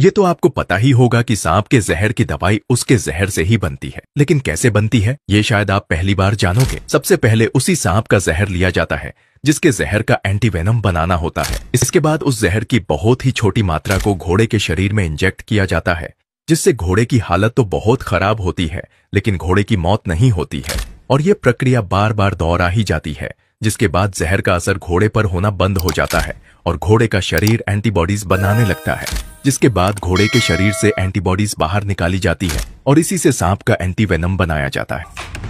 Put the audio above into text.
ये तो आपको पता ही होगा कि सांप के जहर की दवाई उसके जहर से ही बनती है, लेकिन कैसे बनती है ये शायद आप पहली बार जानोगे। सबसे पहले उसी सांप का जहर लिया जाता है जिसके जहर का एंटीवेनम बनाना होता है। इसके बाद उस जहर की बहुत ही छोटी मात्रा को घोड़े के शरीर में इंजेक्ट किया जाता है, जिससे घोड़े की हालत तो बहुत खराब होती है लेकिन घोड़े की मौत नहीं होती है। और ये प्रक्रिया बार बार दोहरा ही जाती है, जिसके बाद जहर का असर घोड़े पर होना बंद हो जाता है और घोड़े का शरीर एंटीबॉडीज बनाने लगता है, जिसके बाद घोड़े के शरीर से एंटीबॉडीज बाहर निकाली जाती है और इसी से सांप का एंटीवेनम बनाया जाता है।